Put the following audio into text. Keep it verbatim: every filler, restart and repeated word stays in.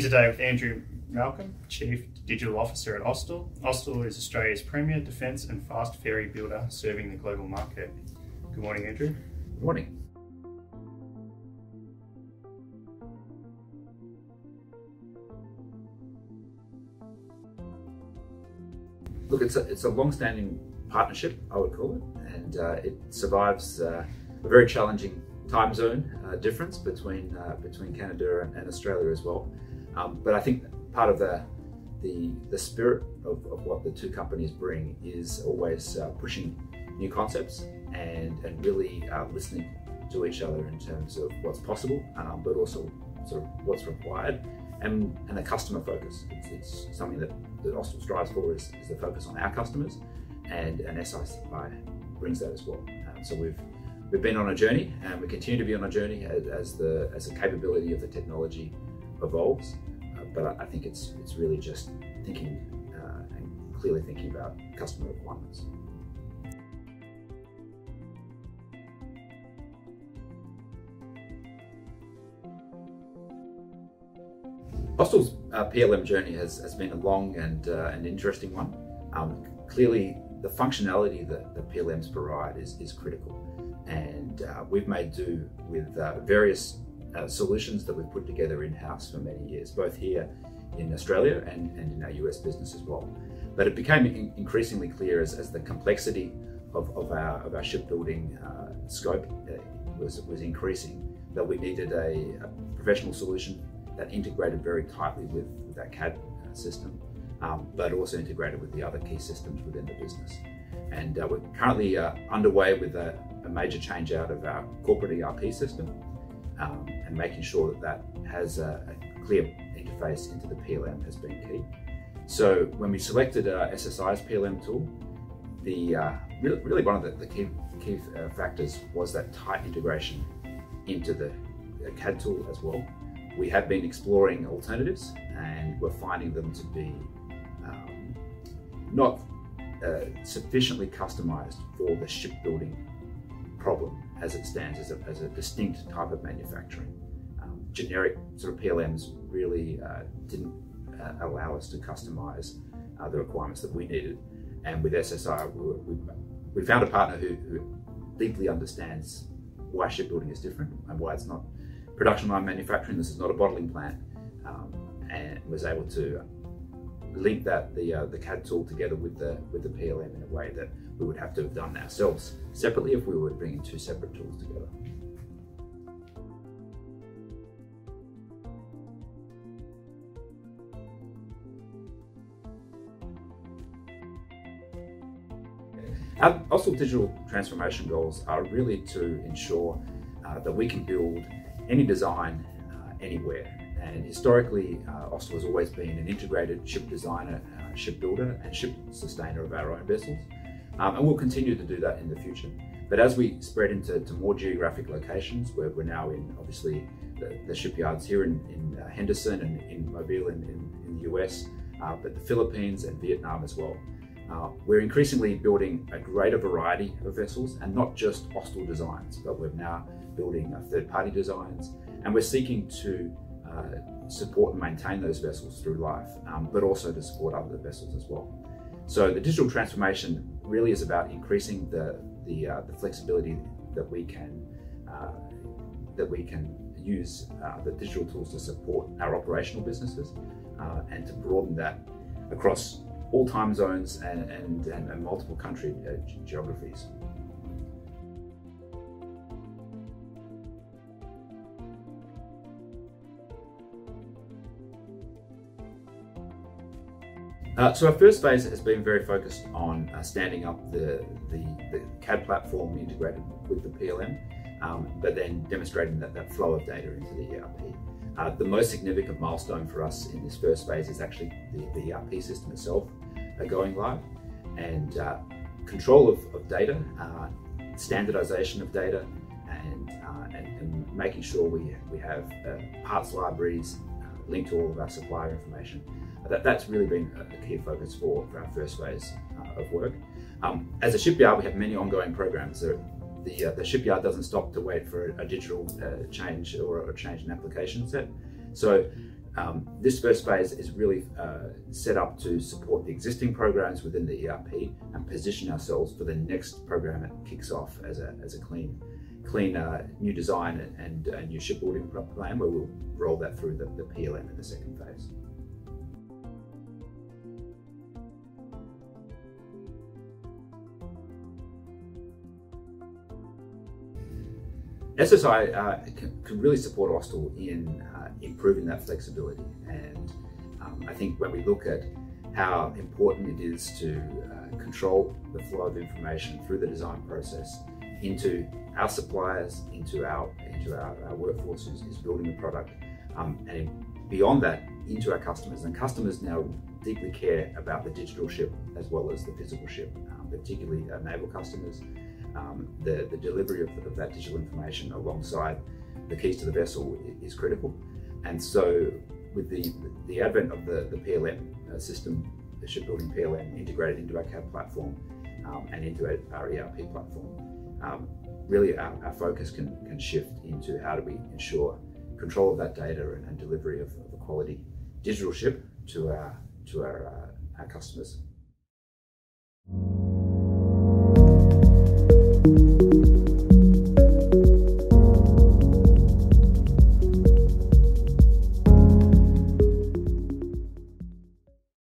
here today with Andrew Malcolm, Chief Digital Officer at Austal. Austal is Australia's premier defence and fast ferry builder serving the global market. Good morning, Andrew. Good morning. Look, it's a, it's a long-standing partnership, I would call it, and uh, it survives uh, a very challenging time zone uh, difference between uh, between Canada and, and Australia as well. Um, but I think part of the the, the spirit of, of what the two companies bring is always uh, pushing new concepts and and really uh, listening to each other in terms of what's possible, um, but also sort of what's required. And, and the customer focus. It's, it's something that, that Austal strives for is, is the focus on our customers, and, and S S I brings that as well. Um, so we've we've been on a journey, and we continue to be on a journey as, as the as the capability of the technology evolves. Uh, but I, I think it's it's really just thinking uh, and clearly thinking about customer requirements. Austal's uh, P L M journey has, has been a long and uh, an interesting one. Um, clearly, the functionality that the P L Ms provide is, is critical, and uh, we've made do with uh, various uh, solutions that we've put together in-house for many years, both here in Australia and, and in our U S business as well. But it became in increasingly clear as, as the complexity of, of, our, of our shipbuilding uh, scope uh, was, was increasing, that we needed a, a professional solution that integrated very tightly with, with that C A D uh, system, um, but also integrated with the other key systems within the business. And uh, we're currently uh, underway with a, a major change out of our corporate E R P system, um, and making sure that that has a, a clear interface into the P L M has been key. So when we selected uh, S S I's P L M tool, the uh, really, really one of the, the key, key uh, factors was that tight integration into the uh, C A D tool as well. We have been exploring alternatives, and we're finding them to be um, not uh, sufficiently customized for the shipbuilding problem as it stands as a, as a distinct type of manufacturing. Um, generic sort of P L Ms really uh, didn't uh, allow us to customize uh, the requirements that we needed. And with S S I, we, were, we, we found a partner who, who deeply understands why shipbuilding is different and why it's not production line manufacturing. This is not a bottling plant, um, and was able to link that the uh, the C A D tool together with the with the P L M in a way that we would have to have done ourselves separately if we were bringing two separate tools together. Our Austal digital transformation goals are really to ensure uh, that we can build any design, uh, anywhere. And historically, uh, Austal has always been an integrated ship designer, uh, ship builder, and ship sustainer of our own vessels. Um, and we'll continue to do that in the future. But as we spread into to more geographic locations, where we're now in, obviously, the, the shipyards here in, in uh, Henderson and in Mobile in, in, in the U S, uh, but the Philippines and Vietnam as well. Uh, we're increasingly building a greater variety of vessels, and not just Austal designs, but we're now building uh, third-party designs, and we're seeking to uh, support and maintain those vessels through life, um, but also to support other vessels as well. So the digital transformation really is about increasing the the, uh, the flexibility that we can uh, that we can use uh, the digital tools to support our operational businesses, uh, and to broaden that across all time zones and, and, and multiple country uh, geographies. Uh, so our first phase has been very focused on uh, standing up the, the, the C A D platform integrated with the P L M, um, but then demonstrating that, that flow of data into the E R P. Uh, the most significant milestone for us in this first phase is actually the, the E R P system itself uh, going live, and uh, control of, of data, uh, standardization of data, and, uh, and, and making sure we, we have uh, parts libraries uh, linked to all of our supplier information. Uh, that, that's really been a key focus for, for our first phase uh, of work. Um, as a shipyard, we have many ongoing programs. There, The, uh, the shipyard doesn't stop to wait for a, a digital uh, change or a change in application set. So Um, this first phase is really uh, set up to support the existing programs within the E R P and position ourselves for the next program that kicks off as a, as a clean, clean uh, new design and, and a new shipbuilding plan, where we'll roll that through the, the P L M in the second phase. S S I uh, can, can really support Austal in uh, improving that flexibility, and um, I think when we look at how important it is to uh, control the flow of information through the design process into our suppliers, into our into our, our workforce who's, who's building the product, um, and beyond that into our customers. And customers now deeply care about the digital ship as well as the physical ship, um, particularly uh, naval customers. Um, the, the delivery of, of that digital information alongside the keys to the vessel is critical. And so with the, the advent of the, the P L M system, the shipbuilding P L M integrated into our C A D platform um, and into our E R P platform, um, really our, our focus can, can shift into how do we ensure control of that data and, and delivery of, of a quality digital ship to our, to our, uh, our customers.